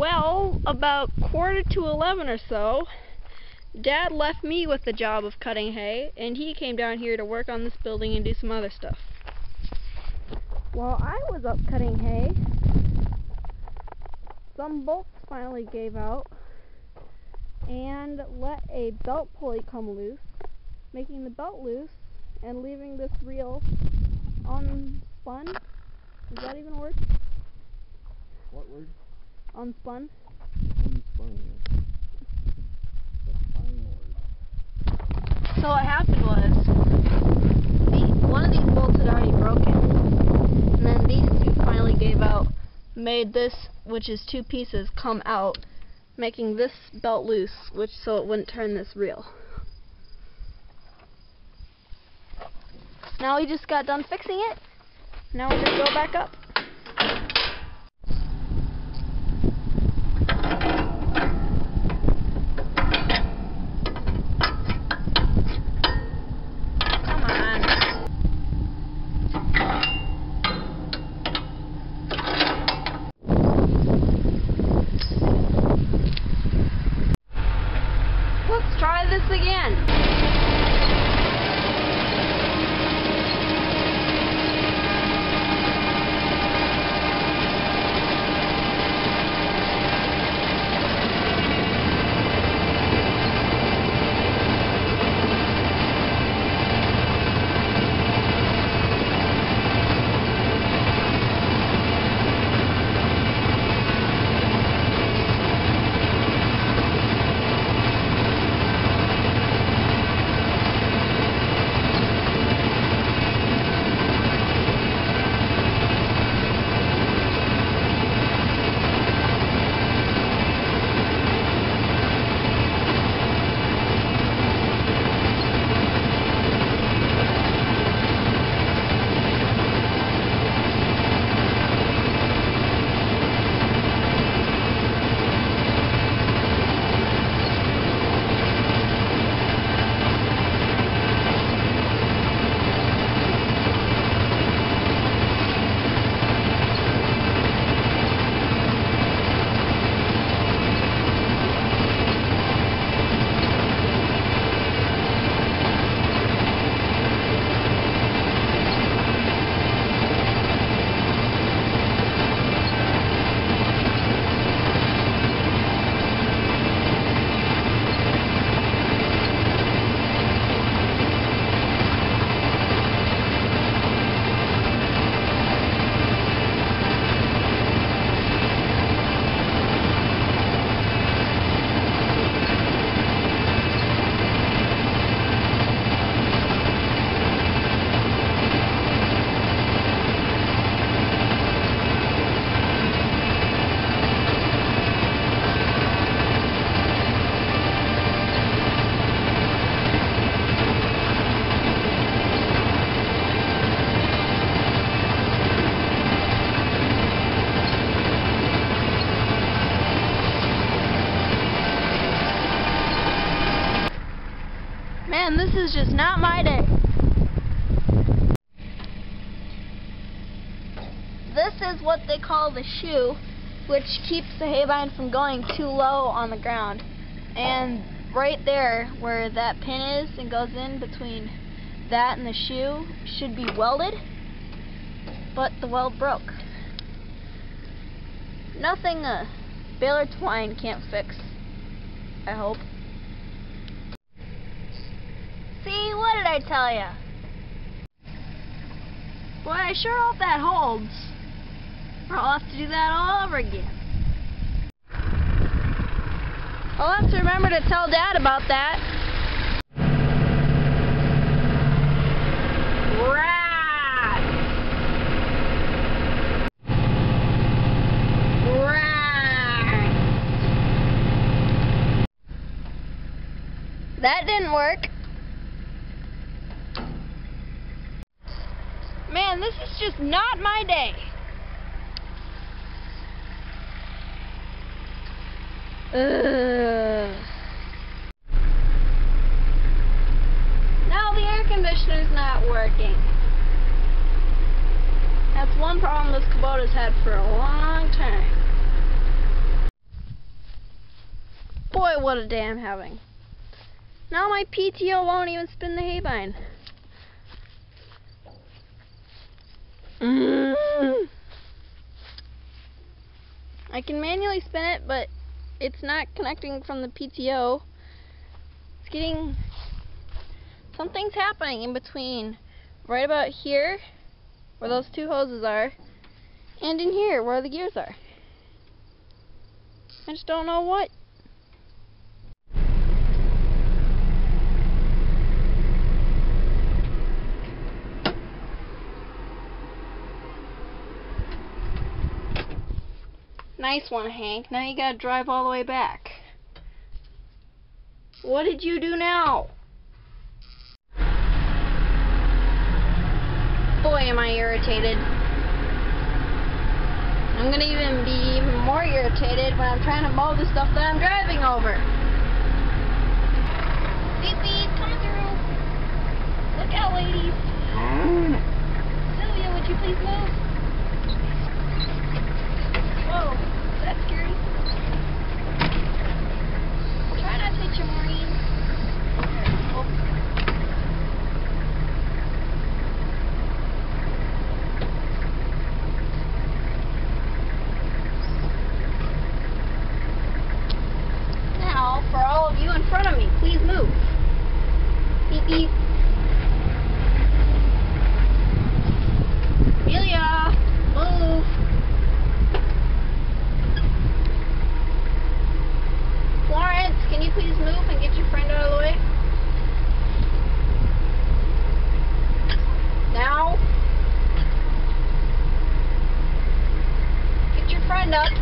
Well, about 11:15 or so, Dad left me with the job of cutting hay, and he came down here to work on this building and do some other stuff. While I was up cutting hay, some bolts finally gave out and let a belt pulley come loose, making the belt loose and leaving this reel unspun. Is that even a word? What word? Unspun. Unspun, yeah. So what happened was, one of these bolts had already broken, and then these two finally gave out, made this, which is two pieces, come out, making this belt loose, which so it wouldn't turn this reel. Now we just got done fixing it. Now we're gonna go back up. Man, this is just not my day. This is what they call the shoe, which keeps the haybine from going too low on the ground. And right there, where that pin is and goes in between that and the shoe, should be welded, but the weld broke. Nothing a baler twine can't fix, I hope. See, what did I tell ya? Boy, I sure hope that holds, or I'll have to do that all over again. I'll have to remember to tell Dad about that. Rad! Rad! That didn't work. Man, this is just not my day. Ugh. Now the air conditioner's not working. That's one problem this Kubota's had for a long time. boy, what a day I'm having. Now my PTO won't even spin the haybine. I can manually spin it, but it's not connecting from the PTO. It's getting... something's happening in between. Right about here, where those two hoses are, and in here, where the gears are. I just don't know what. Nice one, Hank. Now you gotta drive all the way back. What did you do now? Boy, am I irritated. I'm gonna even be more irritated when I'm trying to mow the stuff that I'm driving over. Beep beep, come through. Look out, ladies. Sylvia, would you please move? Whoa, is that scary? Try not to hit your marine. Oh. Now, for all of you in front of me, please move. Beep beep. Amelia, move. Can you please move and get your friend out of the way? Now. Get your friend up.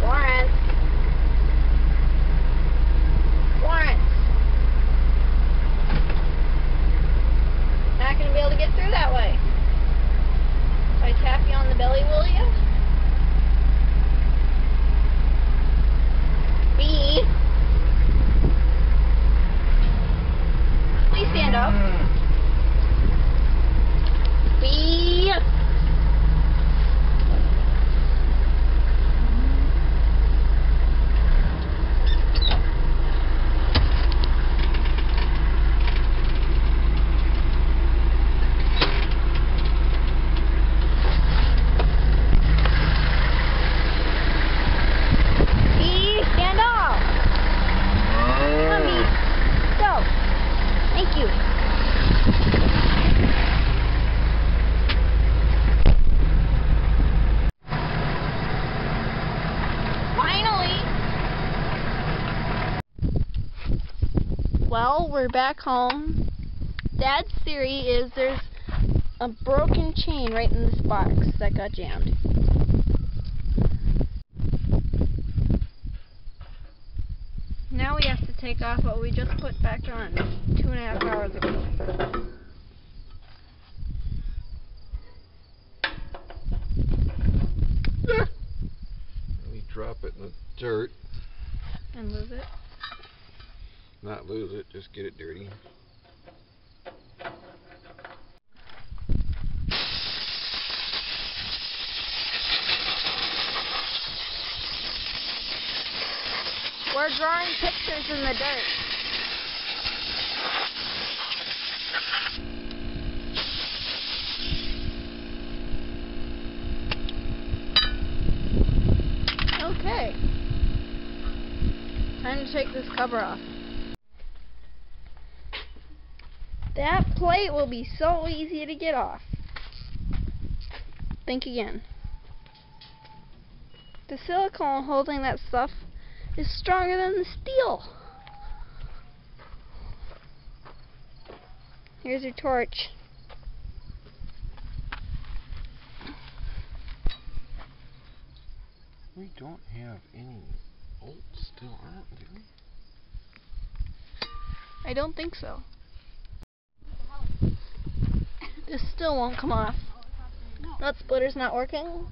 Florence. Florence. Not going to be able to get through that way. If I tap you on the belly, will you? Well, we're back home. Dad's theory is there's a broken chain right in this box that got jammed. Now we have to take off what we just put back on 2.5 hours ago. We drop it in the dirt. And lose it. Not lose it, just get it dirty. We're drawing pictures in the dirt. Okay. Time to take this cover off. That plate will be so easy to get off. Think again. The silicone holding that stuff is stronger than the steel. Here's your torch. We don't have any bolts still on it, do we? I don't think so. This still won't come off. Nut splitter's not working.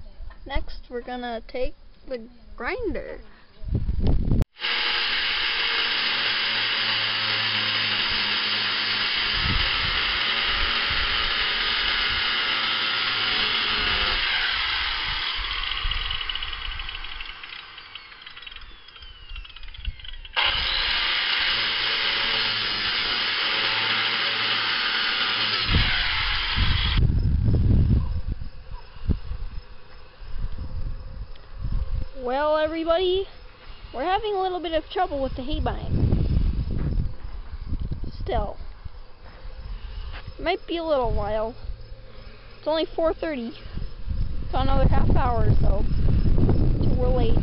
Next, we're gonna take the grinder. everybody. We're having a little bit of trouble with the haybine. Still. Might be a little while. It's only 4:30. It's another half hour or so till we're late.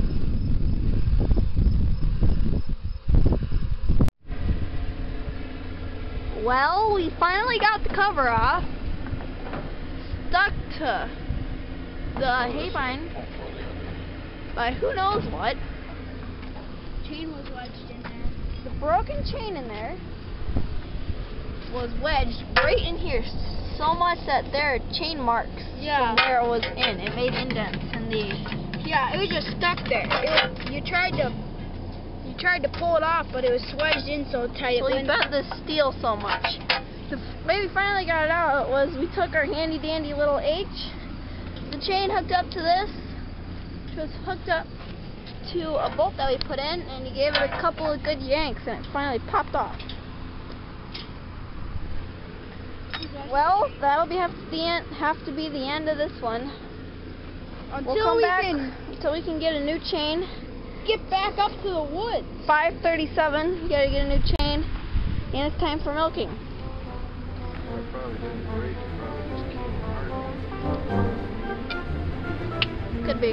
Well, we finally got the cover off. Stuck to the haybine by who knows what. The chain was wedged in there. The broken chain in there was wedged right in here so much that there are chain marks. Yeah. From where it was in. It made indents in the. Yeah, it was just stuck there. You tried to pull it off, but it was wedged in so tight. So you bent the steel so much. The way we finally got it out was we took our handy dandy little H, the chain hooked up to this, which was hooked up to a bolt that we put in, and you gave it a couple of good yanks, and it finally popped off. Well, that'll have to be the end of this one. Until we can get a new chain. Get back up to the woods. 5:37. You gotta get a new chain, and it's time for milking. Well, probably didn't break. Probably just came apart. Could be.